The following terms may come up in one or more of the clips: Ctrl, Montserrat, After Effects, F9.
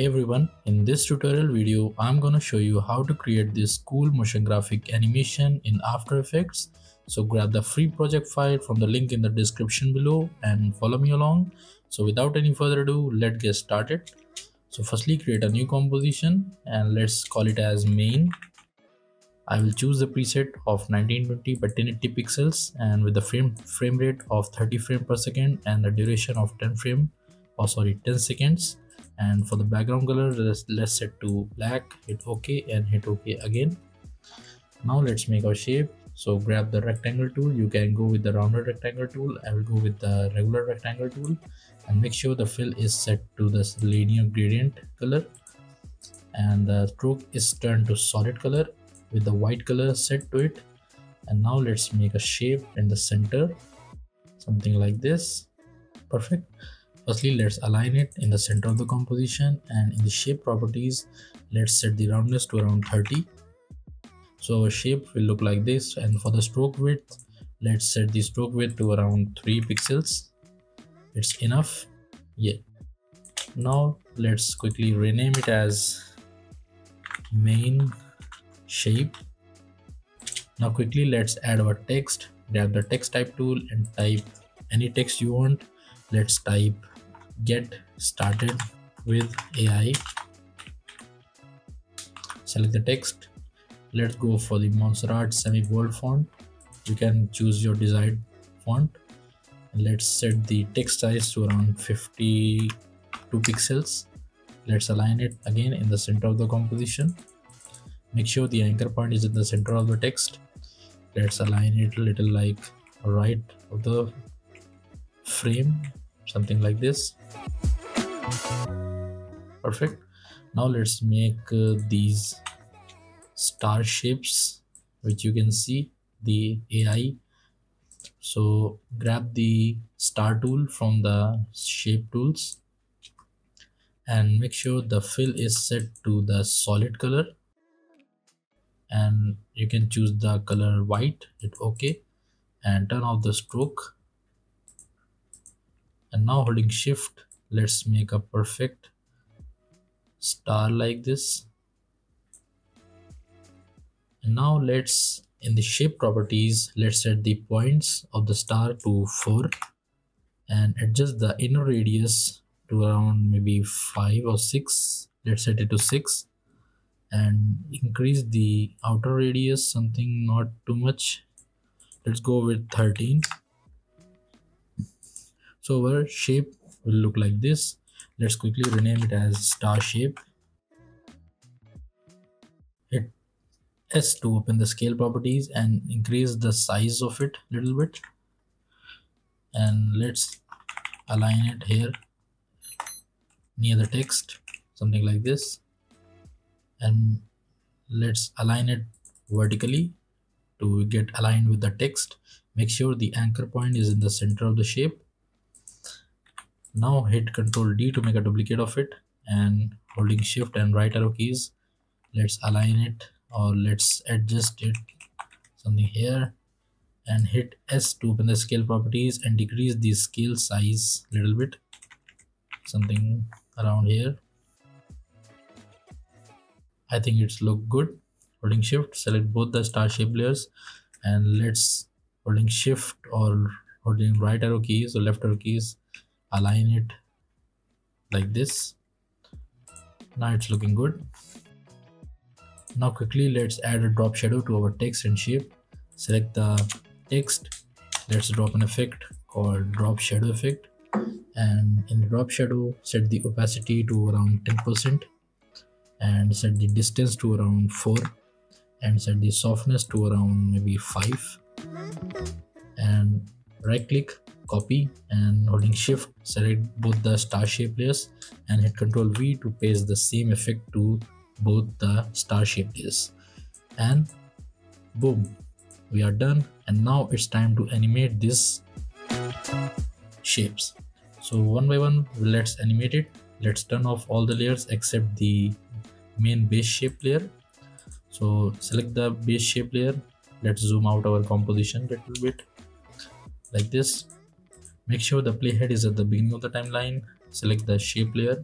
everyone, in this tutorial video I'm gonna show you how to create this cool motion graphic animation in After Effects. So grab the free project file from the link in the description below and follow me along. So without any further ado, let's get started. So firstly, create a new composition and let's call it as main. I will choose the preset of 1920 by 1080 pixels and with the frame rate of 30 frames per second and the duration of 10 seconds. And for the background color, let's set to black, hit OK and hit OK again. Now let's make our shape. So grab the rectangle tool. You can go with the rounded rectangle tool. I will go with the regular rectangle tool and make sure the fill is set to the linear gradient color and the stroke is turned to solid color with the white color set to it. And now let's make a shape in the center, something like this. Perfect. Firstly, let's align it in the center of the composition, and in the shape properties, let's set the roundness to around 30. So our shape will look like this. And for the stroke width, let's set the stroke width to around 3 pixels. It's enough. Yeah. Now let's quickly rename it as main shape. Now quickly let's add our text. Grab the text type tool and type any text you want. Let's type "Get started with AI." Select the text. Let's go for the Montserrat semi-bold font. You can choose your desired font. Let's set the text size to around 52 pixels. Let's align it again in the center of the composition. Make sure the anchor point is in the center of the text. Let's align it a little like right of the frame, something like this. Perfect. Now let's make these star shapes, which you can see the AI. So grab the star tool from the shape tools and make sure the fill is set to the solid color and you can choose the color white, hit OK and turn off the stroke. And now holding shift, let's make a perfect star like this. And now let's, in the shape properties, let's set the points of the star to 4 and adjust the inner radius to around maybe 5 or 6. Let's set it to 6 and increase the outer radius something, not too much. Let's go with 13. So our shape will look like this. Let's quickly rename it as star shape. Hit S to open the scale properties and increase the size of it a little bit. And let's align it here near the text, something like this. And let's align it vertically to get aligned with the text. Make sure the anchor point is in the center of the shape. Now hit Ctrl D to make a duplicate of it and holding shift and right arrow keys. Let's align it or let's adjust it something here and hit S to open the scale properties and decrease the scale size a little bit, something around here. I think it's look good. Holding shift, select both the star shape layers and let's holding shift or holding right arrow keys or left arrow keys, align it like this. Now it's looking good. Now quickly let's add a drop shadow to our text and shape. Select the text. Let's drop an effect called drop shadow effect and in the drop shadow set the opacity to around 10% and set the distance to around 4 and set the softness to around maybe 5 and right click, copy and holding shift select both the star shape layers and hit Ctrl V to paste the same effect to both the star shape layers and boom, we are done. And now it's time to animate these shapes. So one by one, let's animate it. Let's turn off all the layers except the main base shape layer. So select the base shape layer. Let's zoom out our composition a little bit like this. Make sure the playhead is at the beginning of the timeline. Select the shape layer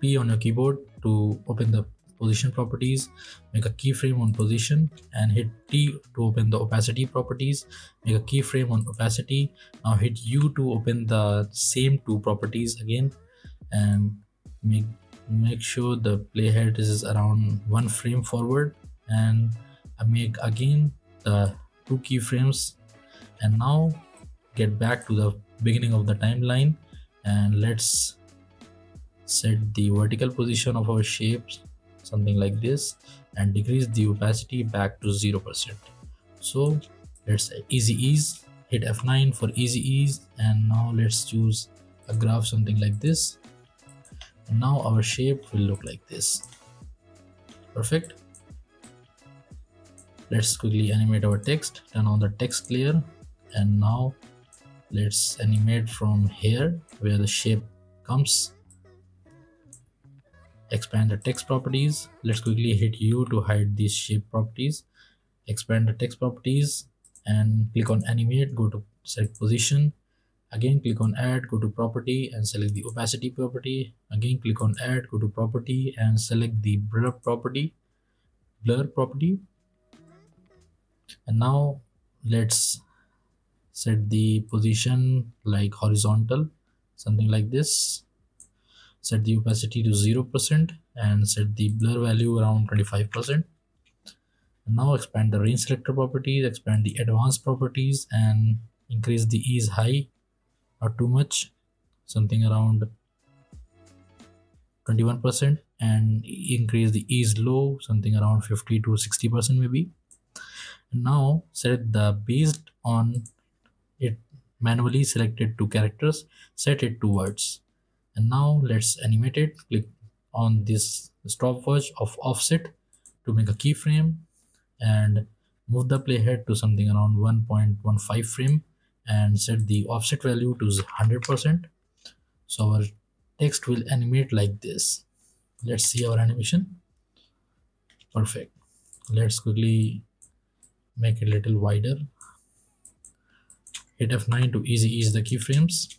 P on your keyboard to open the position properties, make a keyframe on position, and hit T to open the opacity properties, make a keyframe on opacity. Now hit U to open the same two properties again, and make sure the playhead is around one frame forward, and make again the two keyframes. And now get back to the beginning of the timeline, and let's set the vertical position of our shapes something like this, and decrease the opacity back to 0%. So let's easy ease, hit F9 for easy ease, and now let's choose a graph something like this. And now our shape will look like this. Perfect. Let's quickly animate our text, turn on the text layer, and now let's animate from here where the shape comes. Expand the text properties. Let's quickly hit U to hide these shape properties. Expand the text properties and click on animate, go to select position. Again click on add, go to property and select the opacity property. Again click on add, go to property and select the blur property. And now let's set the position like horizontal, something like this. Set the opacity to 0% and set the blur value around 25%. Now expand the range selector properties, expand the advanced properties, and increase the ease high, not too much, something around 21%, and increase the ease low, something around 50 to 60% maybe. Now set the based on it manually selected two characters, set it to words. And now let's animate it. Click on this stopwatch of offset to make a keyframe and move the playhead to something around 1.15 frame and set the offset value to 100%. So our text will animate like this. Let's see our animation. Perfect. Let's quickly make it a little wider. Hit F9 to easy ease the keyframes.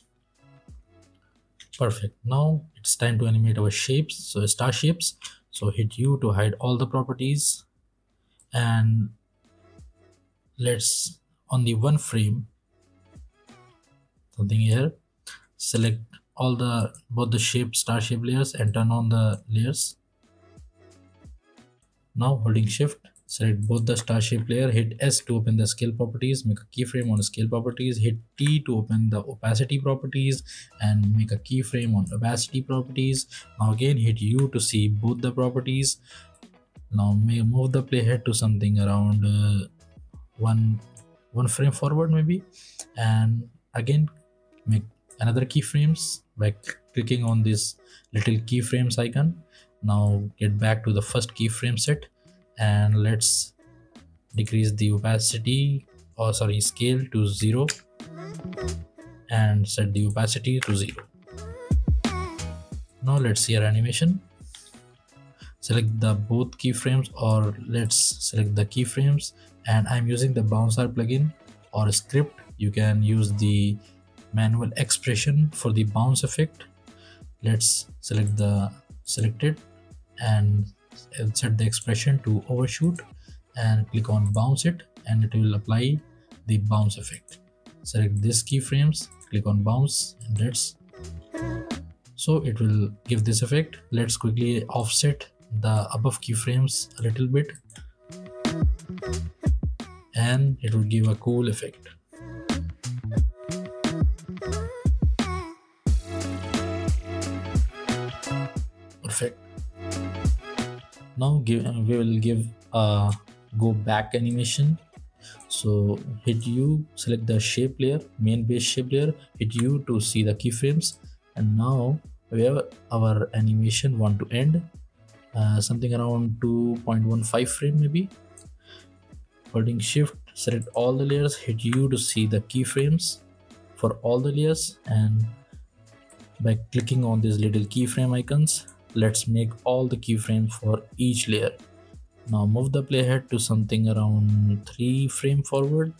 Perfect. Now it's time to animate our shapes, so star shapes. So hit U to hide all the properties, and let's on the one frame something here, select all the both the shape star shape layers and turn on the layers. Now holding shift, select both the star shape layer, hit S to open the scale properties, make a keyframe on scale properties, hit T to open the opacity properties and make a keyframe on opacity properties. Now again hit U to see both the properties. Now move the playhead to something around one frame forward maybe, and again make another keyframes by clicking on this little keyframes icon. Now get back to the first keyframe set, and let's decrease the opacity or sorry scale to 0 and set the opacity to 0. Now let's see our animation. Select the both keyframes, or let's select the keyframes, and I'm using the bouncer plugin or script. You can use the manual expression for the bounce effect. Let's select the selected and set the expression to overshoot and click on bounce it, and it will apply the bounce effect. Select this keyframes, click on bounce, and that's so it will give this effect. Let's quickly offset the above keyframes a little bit, and it will give a cool effect. Perfect. Now we will give a go back animation. So hit U, select the shape layer, main base shape layer, hit U to see the keyframes, and now wherever our animation want to end, something around 2.15 frame maybe. Holding shift, select all the layers, hit U to see the keyframes for all the layers, and by clicking on these little keyframe icons, let's make all the keyframes for each layer. Now move the playhead to something around 3 frame forward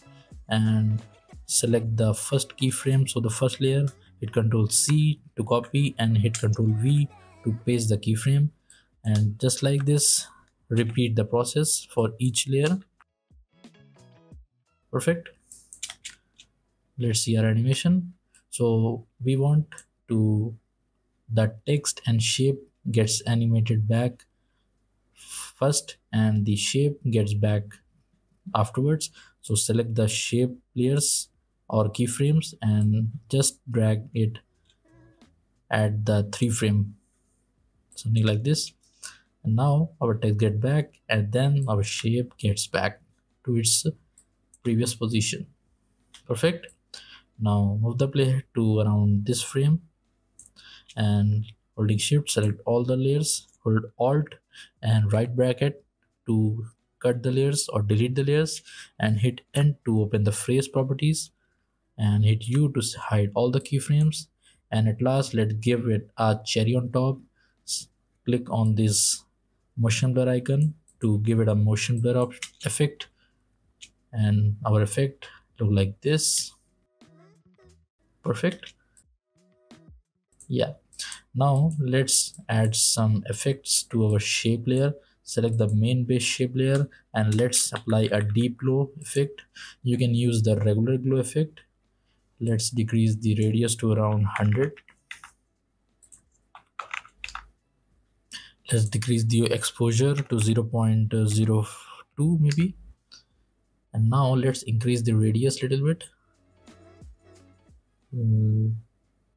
and select the first keyframe, so the first layer, hit Ctrl C to copy and hit Ctrl V to paste the keyframe, and just like this, repeat the process for each layer. Perfect. Let's see our animation. So we want to that text and shape gets animated back first and the shape gets back afterwards. So select the shape layers or keyframes and just drag it at the 3 frame, something like this. And now our text gets back and then our shape gets back to its previous position. Perfect. Now move the player to around this frame and holding shift, select all the layers, hold alt and right bracket to cut the layers or delete the layers, and hit N to open the phrase properties, and hit U to hide all the keyframes. And at last, let's give it a cherry on top. Click on this motion blur icon to give it a motion blur effect, and our effect look like this. Perfect. Yeah, now let's add some effects to our shape layer. Select the main base shape layer and let's apply a deep glow effect. You can use the regular glow effect. Let's decrease the radius to around 100. Let's decrease the exposure to 0.02 maybe. And now let's increase the radius a little bit.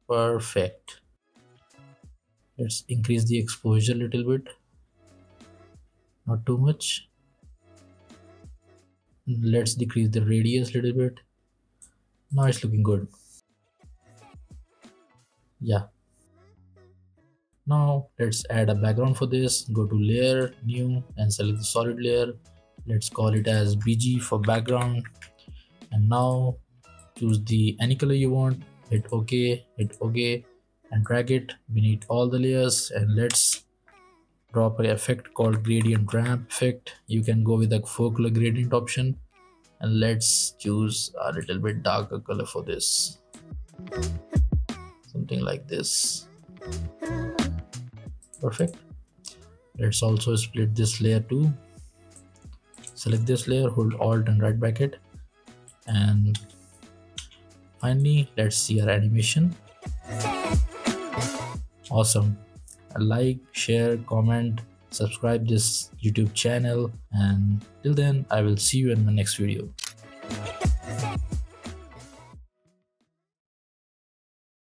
Perfect. Let's increase the exposure a little bit. Not too much. Let's decrease the radius a little bit. Now it's looking good. Yeah. Now let's add a background for this. Go to layer, new, and select the solid layer. Let's call it as BG for background. And now choose the any color you want. Hit OK and drag it beneath all the layers, and let's drop an effect called gradient ramp effect. You can go with the 4 color gradient option, and let's choose a little bit darker color for this, something like this. Perfect. Let's also split this layer too. Select this layer, hold alt and right bracket, and finally let's see our animation. Awesome. Like, share, comment, subscribe this YouTube channel, and till then I will see you in my next video.